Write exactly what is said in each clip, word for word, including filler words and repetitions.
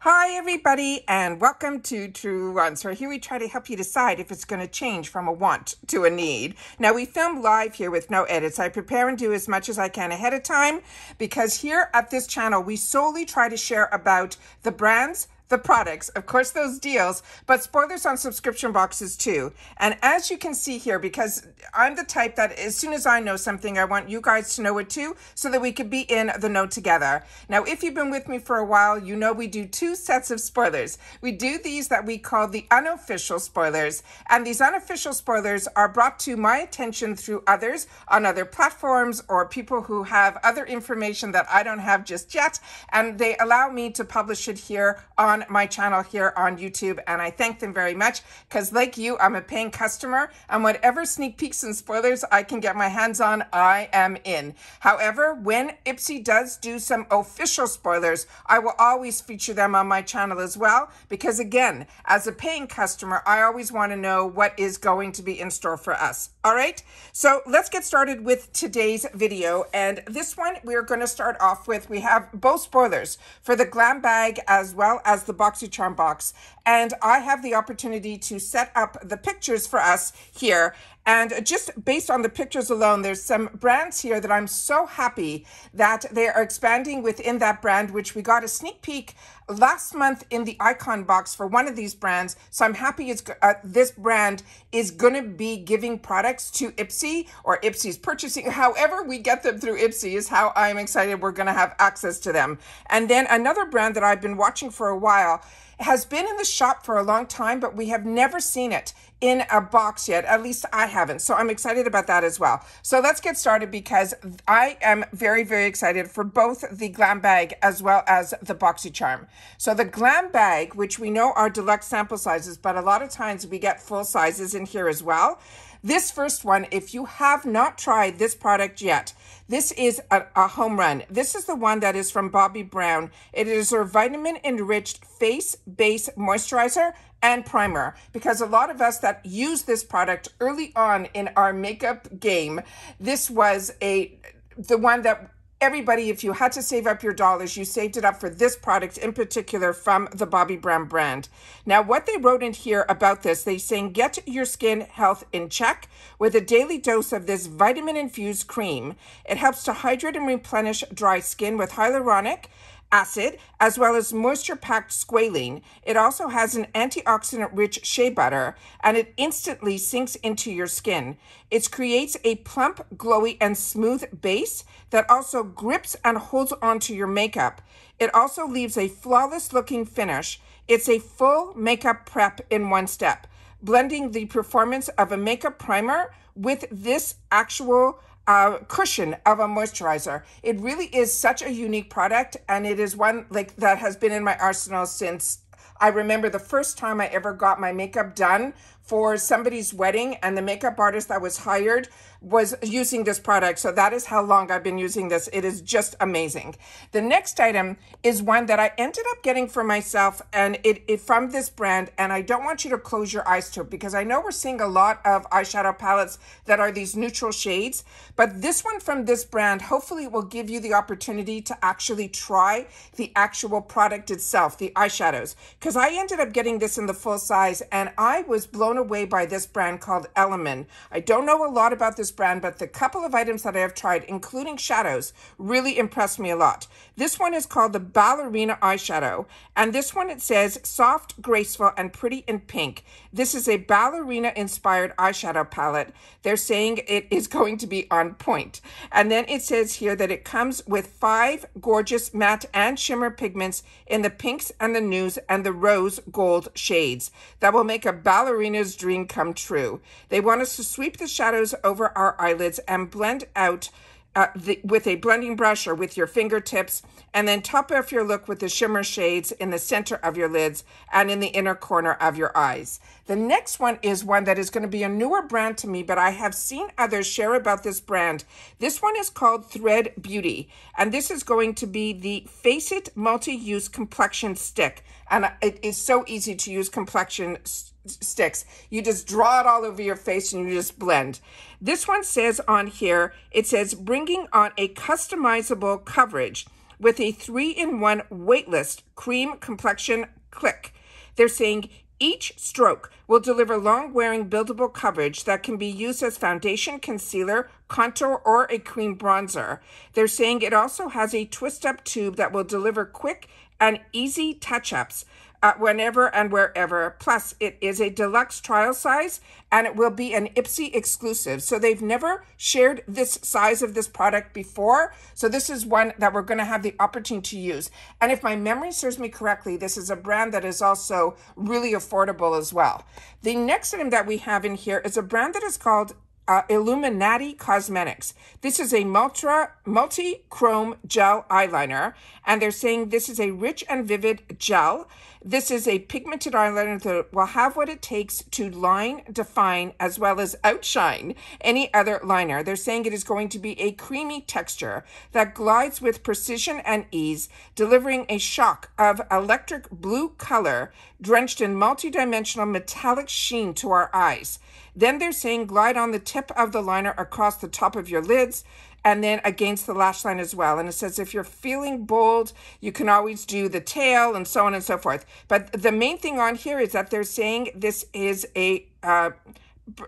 Hi everybody, and welcome to Truewants, where here we try to help you decide if it's going to change from a want to a need. Now we film live here with no edits. I prepare and do as much as I can ahead of time because here at this channel we solely try to share about the brands, the products, of course those deals, but spoilers on subscription boxes too. And as you can see here, because I'm the type that as soon as I know something, I want you guys to know it too, so that we could be in the know together. Now, if you've been with me for a while, you know we do two sets of spoilers. We do these that we call the unofficial spoilers, and these unofficial spoilers are brought to my attention through others on other platforms or people who have other information that I don't have just yet, and they allow me to publish it here on my channel here on YouTube, and I thank them very much because, like you, I'm a paying customer, and whatever sneak peeks and spoilers I can get my hands on, I am in. However, when Ipsy does do some official spoilers, I will always feature them on my channel as well because, again, as a paying customer, I always want to know what is going to be in store for us. All right, so let's get started with today's video, and this one we're going to start off with. We have both spoilers for the glam bag as well as the BoxyCharm box, and I have the opportunity to set up the pictures for us here. And just based on the pictures alone, there's some brands here that I'm so happy that they are expanding within that brand, which we got a sneak peek last month in the icon box for one of these brands. So I'm happy it's, uh, this brand is going to be giving products to Ipsy, or Ipsy's purchasing. However we get them through Ipsy is how I'm excited we're going to have access to them. And then another brand that I've been watching for a while has been in the shop for a long time, but we have never seen it in a box yet. At least I haven't. So I'm excited about that as well. So let's get started because I am very, very excited for both the glam bag as well as the BoxyCharm. So the glam bag, which we know are deluxe sample sizes, but a lot of times we get full sizes in here as well. This first one, if you have not tried this product yet, this is a, a home run. This is the one that is from Bobbi Brown. It is her vitamin enriched face base moisturizer and primer, because a lot of us that use this product early on in our makeup game, this was a the one that everybody, if you had to save up your dollars, you saved it up for this product in particular from the Bobbi Brown brand. Now, what they wrote in here about this, they saying, get your skin health in check with a daily dose of this vitamin-infused cream. It helps to hydrate and replenish dry skin with hyaluronic acid, as well as moisture-packed squalene. It also has an antioxidant-rich shea butter, and it instantly sinks into your skin. It creates a plump, glowy, and smooth base that also grips and holds onto your makeup. It also leaves a flawless-looking finish. It's a full makeup prep in one step, blending the performance of a makeup primer with this actual Uh, cushion of a moisturizer. It really is such a unique product, and it is one like that has been in my arsenal since I remember the first time I ever got my makeup done for somebody's wedding, and the makeup artist that was hired was using this product. So that is how long I've been using this. It is just amazing. The next item is one that I ended up getting for myself, and it, it from this brand, and I don't want you to close your eyes to it because I know we're seeing a lot of eyeshadow palettes that are these neutral shades, but this one from this brand hopefully will give you the opportunity to actually try the actual product itself, the eyeshadows, because I ended up getting this in the full size, and I was blown away by this brand called Element. I don't know a lot about this brand, but the couple of items that I have tried, including shadows, really impressed me a lot. This one is called the Ballerina Eyeshadow, and this one, it says soft, graceful, and pretty in pink. This is a ballerina inspired eyeshadow palette. They're saying it is going to be on point. And then it says here that it comes with five gorgeous matte and shimmer pigments in the pinks and the nudes and the rose gold shades that will make a ballerina's dream come true. They want us to sweep the shadows over our eyelids and blend out uh, the, with a blending brush or with your fingertips, and then top off your look with the shimmer shades in the center of your lids and in the inner corner of your eyes. The next one is one that is going to be a newer brand to me, but I have seen others share about this brand. This one is called Thread Beauty, and this is going to be the Face It Multi-Use Complexion Stick, and it is so easy to use complexion sticks. You just draw it all over your face and you just blend. This one says on here, it says bringing on a customizable coverage with a three in one weightless cream complexion click. They're saying each stroke will deliver long-wearing buildable coverage that can be used as foundation, concealer, contour, or a cream bronzer. They're saying it also has a twist-up tube that will deliver quick and easy touch-ups uh, whenever and wherever. Plus, it is a deluxe trial size, and it will be an Ipsy exclusive. So they've never shared this size of this product before. So this is one that we're going to have the opportunity to use. And if my memory serves me correctly, this is a brand that is also really affordable as well. The next item that we have in here is a brand that is called uh, Illuminati Cosmetics. This is a multi-chrome gel eyeliner, and they're saying this is a rich and vivid gel. This is a pigmented eyeliner that will have what it takes to line, define, as well as outshine any other liner. They're saying it is going to be a creamy texture that glides with precision and ease, delivering a shock of electric blue color drenched in multidimensional metallic sheen to our eyes. Then they're saying glide on the tip of the liner across the top of your lids, and then against the lash line as well. And it says if you're feeling bold, you can always do the tail and so on and so forth. But the main thing on here is that they're saying this is a uh,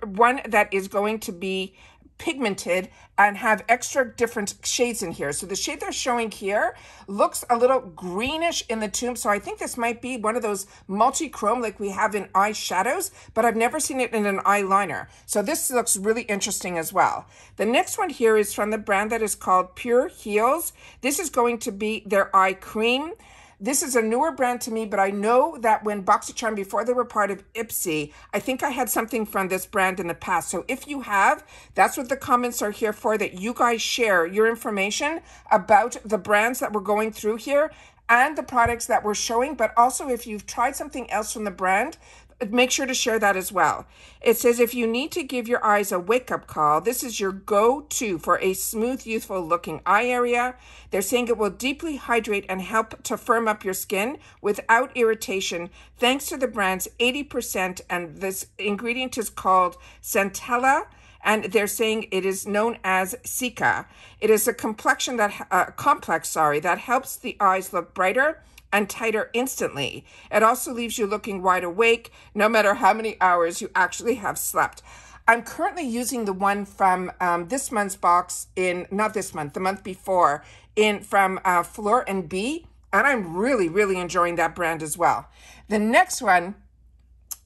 one that is going to be pigmented and have extra different shades in here. So the shade they're showing here looks a little greenish in the tube. So I think this might be one of those multi-chrome like we have in eyeshadows, but I've never seen it in an eyeliner. So this looks really interesting as well. The next one here is from the brand that is called Pure Heels. This is going to be their eye cream. This is a newer brand to me, but I know that when BoxyCharm, before they were part of Ipsy, I think I had something from this brand in the past. So if you have, that's what the comments are here for, that you guys share your information about the brands that we're going through here and the products that we're showing. But also if you've tried something else from the brand, make sure to share that as well. It says, if you need to give your eyes a wake-up call, this is your go-to for a smooth, youthful-looking eye area. They're saying it will deeply hydrate and help to firm up your skin without irritation, thanks to the brand's eighty percent, and this ingredient is called Centella, and they're saying it is known as Sika. It is a complexion that, uh, complex, sorry, that helps the eyes look brighter and tighter instantly. It also leaves you looking wide awake, no matter how many hours you actually have slept. I'm currently using the one from um, this month's box in, not this month, the month before, in from uh, Floor and B, and I'm really, really enjoying that brand as well. The next one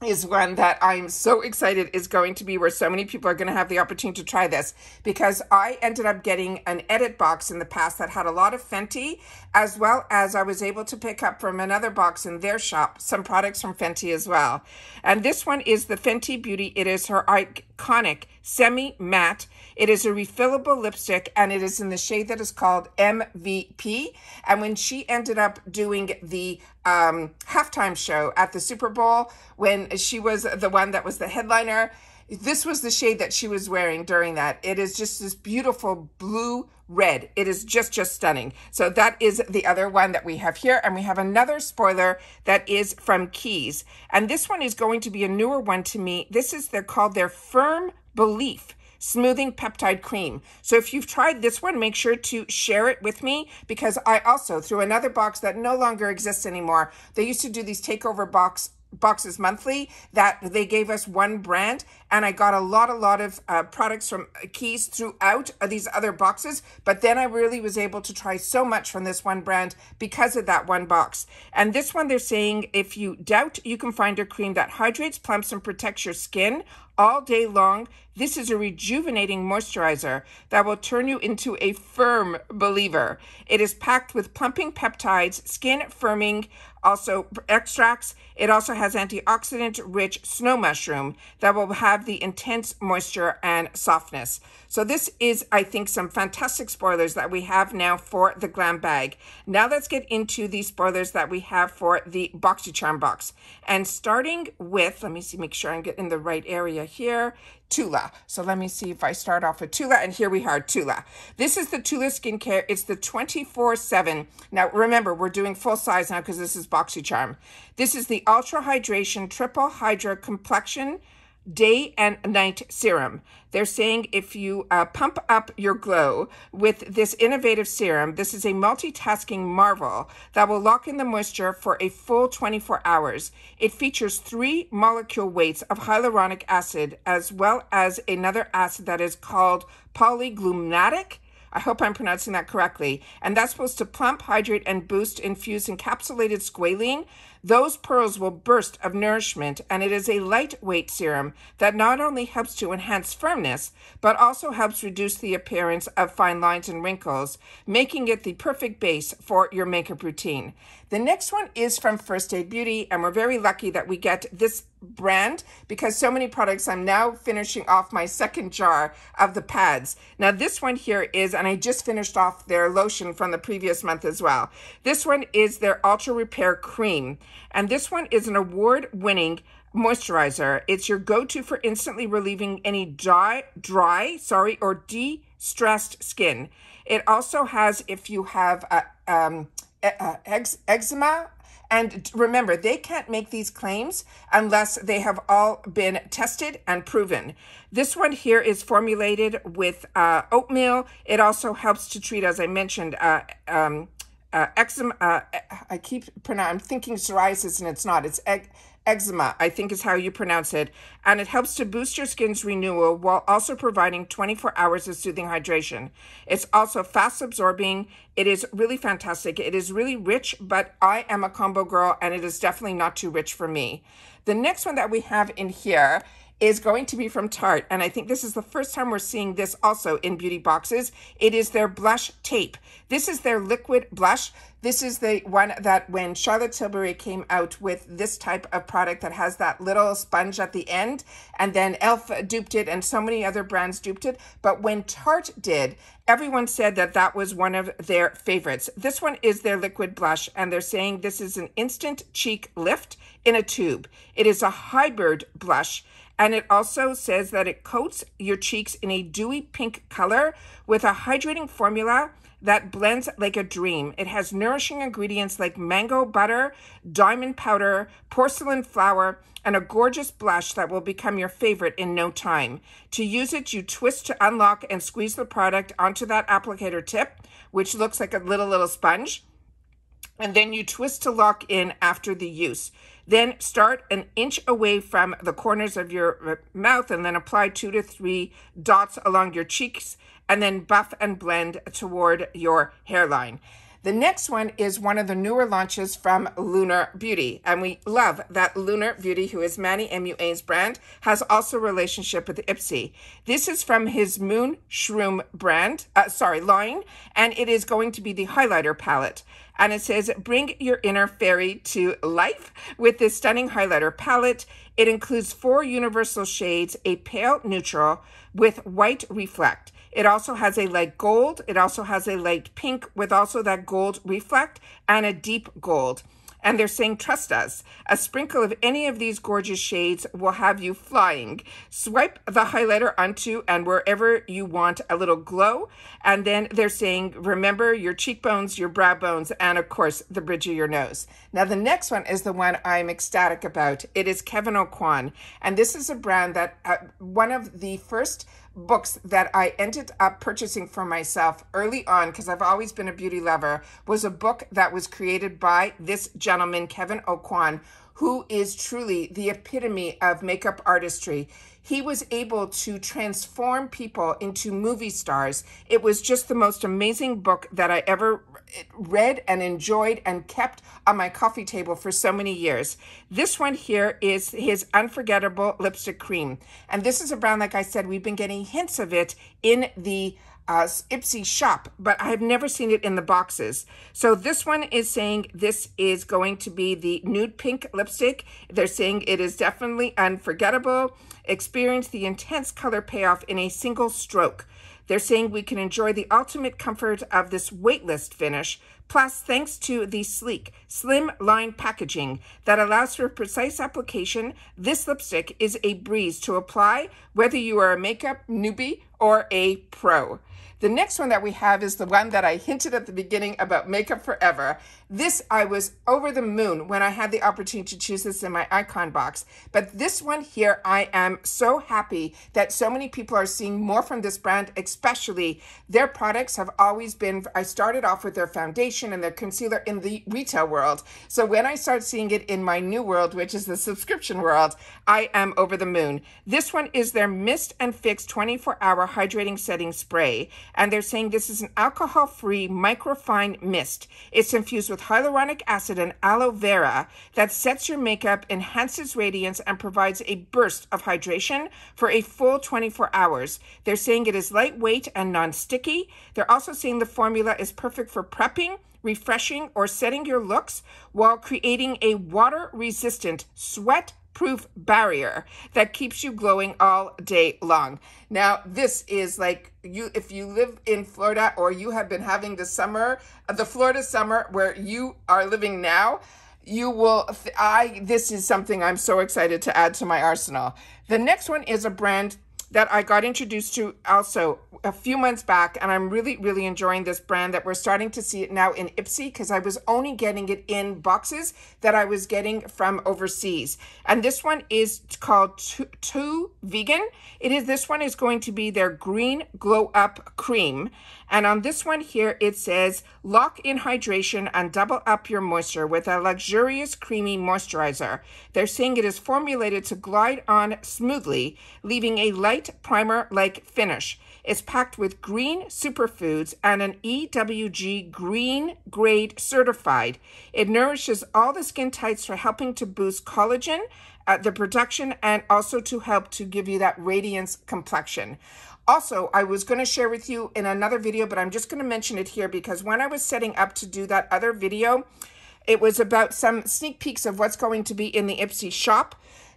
is one that I'm so excited is going to be where so many people are going to have the opportunity to try this, because I ended up getting an edit box in the past that had a lot of Fenty, as well as I was able to pick up from another box in their shop some products from Fenty as well. And this one is the Fenty Beauty. It is her iconic semi matte. It is a refillable lipstick, and it is in the shade that is called M V P. And when she ended up doing the um, halftime show at the Super Bowl, when she was the one that was the headliner, this was the shade that she was wearing during that. It is just this beautiful blue red. It is just, just stunning. So that is the other one that we have here. And we have another spoiler that is from Keys. And this one is going to be a newer one to me. This is, they're called their Firm Belief Smoothing Peptide Cream. So if you've tried this one, make sure to share it with me, because I also, through another box that no longer exists anymore, they used to do these takeover box boxes monthly that they gave us one brand, and I got a lot a lot of uh, products from Keys throughout these other boxes, but then I really was able to try so much from this one brand because of that one box. And this one, they're saying if you doubt you can find a cream that hydrates, plumps, and protects your skin all day long, this is a rejuvenating moisturizer that will turn you into a firm believer. It is packed with plumping peptides, skin firming, also extracts. It also has antioxidant-rich snow mushroom that will have the intense moisture and softness. So this is, I think, some fantastic spoilers that we have now for the Glam Bag. Now let's get into the spoilers that we have for the BoxyCharm box. And starting with, let me see, make sure I'm getting in the right area here, Tula. So let me see if I start off with Tula, and here we are, Tula. This is the Tula Skincare. It's the twenty-four seven. Now remember, we're doing full size now because this is BoxyCharm. This is the Ultra Hydration Triple Hydra Complexion Day and Night Serum. They're saying if you uh, pump up your glow with this innovative serum, this is a multitasking marvel that will lock in the moisture for a full twenty-four hours. It features three molecule weights of hyaluronic acid, as well as another acid that is called polyglutamate. I hope I'm pronouncing that correctly. And that's supposed to plump, hydrate, and boost infused encapsulated squalene. Those pearls will burst of nourishment, and it is a lightweight serum that not only helps to enhance firmness, but also helps reduce the appearance of fine lines and wrinkles, making it the perfect base for your makeup routine. The next one is from First Aid Beauty, and we're very lucky that we get this brand because so many products, I'm now finishing off my second jar of the pads. Now this one here is, and I just finished off their lotion from the previous month as well. This one is their Ultra Repair Cream. And this one is an award-winning moisturizer. It's your go-to for instantly relieving any dry, dry, sorry, or de-stressed skin. It also has, if you have uh, um, uh, ex eczema, and remember, they can't make these claims unless they have all been tested and proven. This one here is formulated with uh, oatmeal. It also helps to treat, as I mentioned, uh, um, Uh, eczema, uh, I keep pronouncing, I'm thinking psoriasis and it's not, it's ec eczema, I think is how you pronounce it. And it helps to boost your skin's renewal while also providing twenty-four hours of soothing hydration. It's also fast absorbing. It is really fantastic. It is really rich, but I am a combo girl and it is definitely not too rich for me. The next one that we have in here is going to be from Tarte, and I think this is the first time we're seeing this also in beauty boxes. It is their blush tape. This is their liquid blush. This is the one that when Charlotte Tilbury came out with this type of product that has that little sponge at the end, and then Elf duped it, and so many other brands duped it. But when Tarte did, everyone said that that was one of their favorites. This one is their liquid blush, and they're saying this is an instant cheek lift in a tube. It is a hybrid blush. And it also says that it coats your cheeks in a dewy pink color with a hydrating formula that blends like a dream. It has nourishing ingredients like mango butter, diamond powder, porcelain flour, and a gorgeous blush that will become your favorite in no time. To use it, you twist to unlock and squeeze the product onto that applicator tip, which looks like a little, little sponge. And then you twist to lock in after the use. Then start an inch away from the corners of your mouth and then apply two to three dots along your cheeks and then buff and blend toward your hairline. The next one is one of the newer launches from Lunar Beauty. And we love that Lunar Beauty, who is Manny M U A's brand, has also a relationship with Ipsy. This is from his Moon Shroom brand, uh, sorry, line, and it is going to be the highlighter palette. And it says, bring your inner fairy to life with this stunning highlighter palette. It includes four universal shades, a pale neutral with white reflect. It also has a light gold. It also has a light pink with also that gold reflect and a deep gold. And they're saying, trust us, a sprinkle of any of these gorgeous shades will have you flying. Swipe the highlighter onto and wherever you want a little glow. And then they're saying, remember your cheekbones, your brow bones, and of course, the bridge of your nose. Now, the next one is the one I'm ecstatic about. It is Kevin O'Quan. And this is a brand that uh, one of the first books that I ended up purchasing for myself early on, because I've always been a beauty lover, was a book that was created by this gentleman, Kevin O'Quan, who is truly the epitome of makeup artistry. He was able to transform people into movie stars. It was just the most amazing book that I ever read and enjoyed and kept on my coffee table for so many years. This one here is his Unforgettable Lipstick Cream. And this is a brand, like I said, we've been getting hints of it in the Uh, Ipsy shop, but I have never seen it in the boxes. So this one is saying this is going to be the nude pink lipstick. They're saying it is definitely unforgettable. Experience the intense color payoff in a single stroke. They're saying we can enjoy the ultimate comfort of this weightless finish. Plus, thanks to the sleek, slim-line packaging that allows for precise application, this lipstick is a breeze to apply, whether you are a makeup newbie or a pro. The next one that we have is the one that I hinted at the beginning about Makeup Forever. This, I was over the moon when I had the opportunity to choose this in my icon box. But this one here, I am so happy that so many people are seeing more from this brand, especially their products have always been, I started off with their foundation and their concealer in the retail world. So when I start seeing it in my new world, which is the subscription world, I am over the moon. This one is their Mist and Fix twenty-four hour Hydrating Setting Spray. And they're saying this is an alcohol-free microfine mist. It's infused with hyaluronic acid and aloe vera that sets your makeup, enhances radiance, and provides a burst of hydration for a full twenty-four hours. They're saying it is lightweight and non-sticky. They're also saying the formula is perfect for prepping, refreshing, or setting your looks while creating a water-resistant sweat proof barrier that keeps you glowing all day long. Now, this is like, you, if you live in Florida or you have been having the summer, the Florida summer where you are living now, you will, I, this is something I'm so excited to add to my arsenal. The next one is a brand that I got introduced to also a few months back, and I'm really, really enjoying this brand that we're starting to see it now in Ipsy, because I was only getting it in boxes that I was getting from overseas. And this one is called Too Vegan. It is, this one is going to be their Green Glow Up Cream. And on this one here, it says, lock in hydration and double up your moisture with a luxurious creamy moisturizer. They're saying it is formulated to glide on smoothly, leaving a light primer-like finish. It's packed with green superfoods and an E W G green grade certified. It nourishes all the skin types for helping to boost collagen, uh, the production, and also to help to give you that radiance complexion. Also, I was going to share with you in another video, but I'm just going to mention it here because when I was setting up to do that other video, it was about some sneak peeks of what's going to be in the Ipsy shop.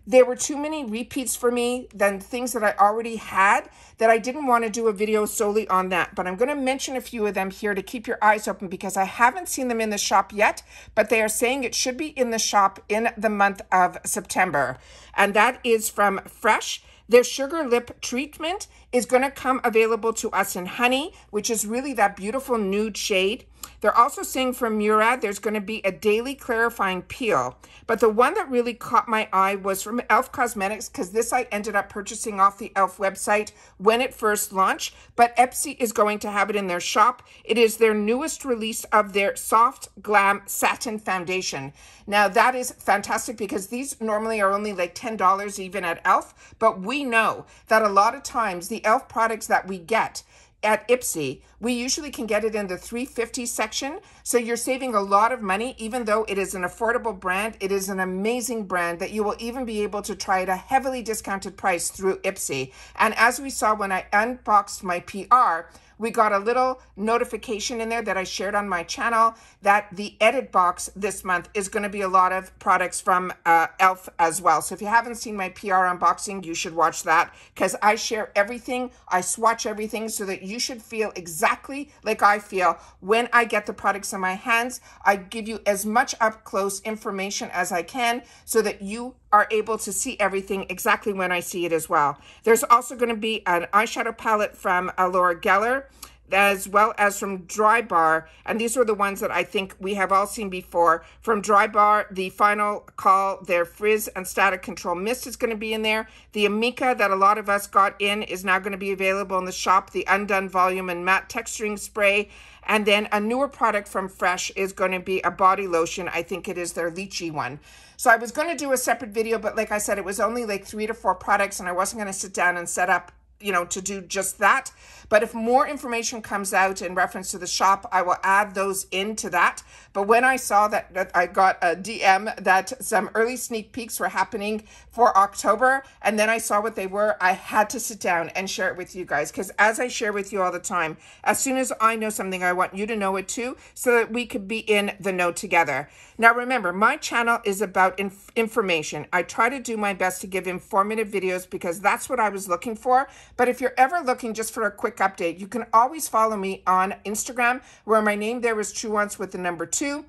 There were too many repeats for me than things that I already had that I didn't want to do a video solely on that. But I'm going to mention a few of them here to keep your eyes open because I haven't seen them in the shop yet, but they are saying it should be in the shop in the month of September. And that is from Fresh. Their sugar lip treatment is going to come available to us in Honey, which is really that beautiful nude shade. They're also saying from Murad, there's going to be a daily clarifying peel. But the one that really caught my eye was from Elf Cosmetics, because this I ended up purchasing off the Elf website when it first launched. But Ipsy is going to have it in their shop. It is their newest release of their Soft Glam Satin Foundation. Now, that is fantastic because these normally are only like ten dollars even at Elf. But we know that a lot of times the Elf products that we get at Ipsy, we usually can get it in the three fifty section. So you're saving a lot of money, even though it is an affordable brand. It is an amazing brand that you will even be able to try at a heavily discounted price through Ipsy. And as we saw when I unboxed my P R, we got a little notification in there that I shared on my channel that the edit box this month is going to be a lot of products from uh, Elf as well. So if you haven't seen my P R unboxing, you should watch that because I share everything. I swatch everything so that you should feel exactly like I feel when I get the products in my hands. I give you as much up close information as I can so that you are able to see everything exactly when I see it as well. There's also going to be an eyeshadow palette from Laura Geller, as well as from Dry Bar. And these are the ones that I think we have all seen before. From Dry Bar, the Final Call, their Frizz and Static Control Mist is going to be in there. The Amika that a lot of us got in is now going to be available in the shop. The Undone Volume and Matte Texturing Spray. And then a newer product from Fresh is going to be a body lotion. I think it is their lychee one. So I was going to do a separate video, but like I said, it was only like three to four products and I wasn't going to sit down and set up, you know, to do just that. But if more information comes out in reference to the shop, I will add those into that. But when I saw that, that I got a D M that some early sneak peeks were happening for October, and then I saw what they were, I had to sit down and share it with you guys. Because as I share with you all the time, as soon as I know something, I want you to know it too, so that we could be in the know together. Now remember, my channel is about inf information. I try to do my best to give informative videos because that's what I was looking for. But if you're ever looking just for a quick update, you can always follow me on Instagram, where my name there is Truewants with the number two.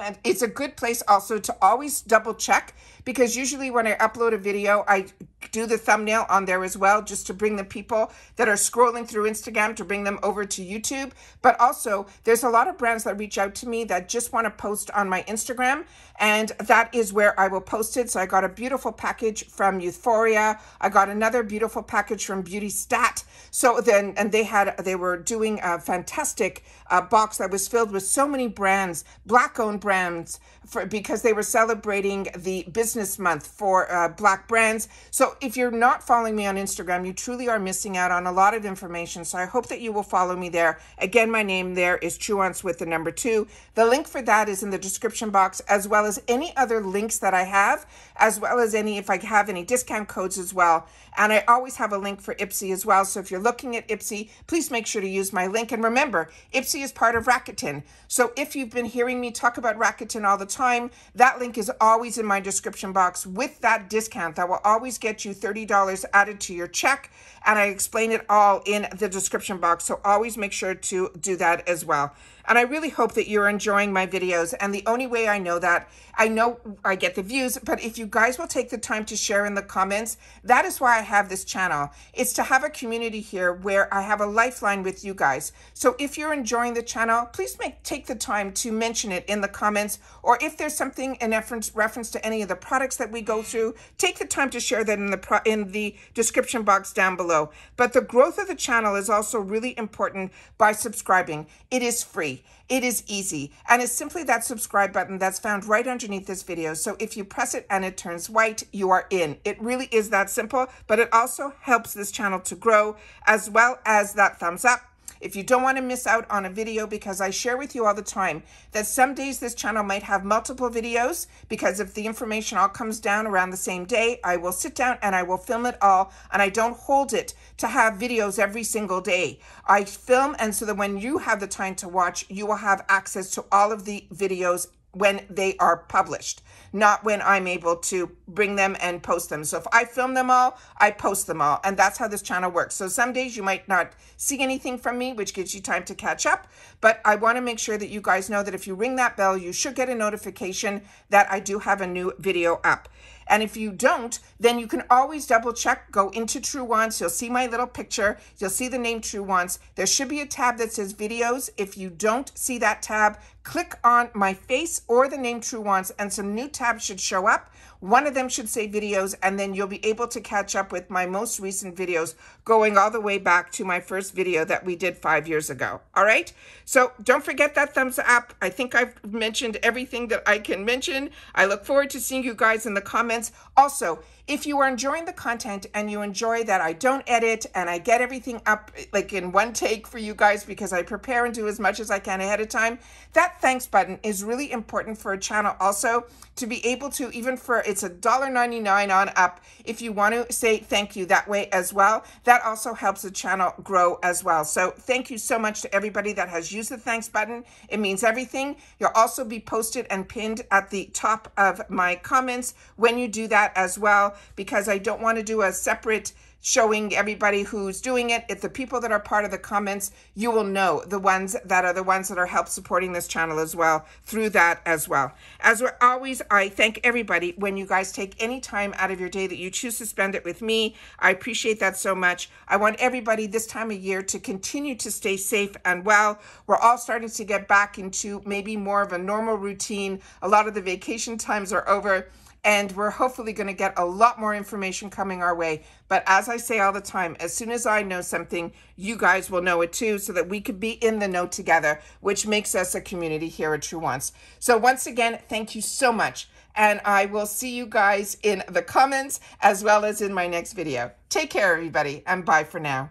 And it's a good place also to always double check, because usually when I upload a video, I do the thumbnail on there as well, just to bring the people that are scrolling through Instagram to bring them over to YouTube. But also, there's a lot of brands that reach out to me that just want to post on my Instagram, and that is where I will post it. So I got a beautiful package from Euphoria. I got another beautiful package from Beauty Stat. So then, and they had, they were doing a fantastic uh, box that was filled with so many brands, Black-owned brands, for, because they were celebrating the business month for uh, Black brands. So if you're not following me on Instagram, you truly are missing out on a lot of information. So I hope that you will follow me there. Again, my name there is Truewants with the number two. The link for that is in the description box, as well as any other links that I have, as well as any, if I have any discount codes as well. And I always have a link for Ipsy as well. So if you're looking at Ipsy, please make sure to use my link. And remember, Ipsy is part of Rakuten. So if you've been hearing me talk about Rakuten all the time, that link is always in my description box with that discount that will always get you thirty dollars added to your check. And I explain it all in the description box. So always make sure to do that as well. And I really hope that you're enjoying my videos. And the only way I know that, I know I get the views, but if you guys will take the time to share in the comments, that is why I have this channel. It's to have a community here where I have a lifeline with you guys. So if you're enjoying the channel, please make take the time to mention it in the comments, or if there's something in reference, reference to any of the products that we go through, take the time to share that in the, pro, in the description box down below. But the growth of the channel is also really important by subscribing. It is free. It is easy, and it's simply that subscribe button that's found right underneath this video. So if you press it and it turns white, you are in. It really is that simple, but it also helps this channel to grow, as well as that thumbs up. If you don't want to miss out on a video, because I share with you all the time that some days this channel might have multiple videos, because if the information all comes down around the same day, I will sit down and I will film it all, and I don't hold it to have videos every single day. I film, and so that when you have the time to watch, you will have access to all of the videos when they are published, not when I'm able to bring them and post them. So if I film them all, I post them all, and that's how this channel works. So some days you might not see anything from me, which gives you time to catch up, but I want to make sure that you guys know that if you ring that bell, you should get a notification that I do have a new video up. And if you don't, then you can always double check, go into Truewants. You'll see my little picture. You'll see the name Truewants. There should be a tab that says videos. If you don't see that tab, click on my face or the name Truewants, and some new tabs should show up. One of them should say videos, and then you'll be able to catch up with my most recent videos, going all the way back to my first video that we did five years ago. All right? So don't forget that thumbs up. I think I've mentioned everything that I can mention. I look forward to seeing you guys in the comments. Also, if you are enjoying the content and you enjoy that I don't edit and I get everything up like in one take for you guys, because I prepare and do as much as I can ahead of time, that thanks button is really important for a channel also to be able to, even for, it's a dollar ninety-nine on up, if you want to say thank you that way as well. That also helps the channel grow as well. So thank you so much to everybody that has used the thanks button. It means everything. You'll also be posted and pinned at the top of my comments when you do that as well, because I don't want to do a separate showing everybody who's doing it. If the people that are part of the comments, you will know the ones that are the ones that are help supporting this channel as well through that as well. As always, I thank everybody when you guys take any time out of your day that you choose to spend it with me. I appreciate that so much. I want everybody this time of year to continue to stay safe and well. We're all starting to get back into maybe more of a normal routine. A lot of the vacation times are over, and we're hopefully going to get a lot more information coming our way. But as I say all the time, as soon as I know something, you guys will know it too, so that we could be in the know together, which makes us a community here at Truewants. So once again, thank you so much. And I will see you guys in the comments as well as in my next video. Take care, everybody, and bye for now.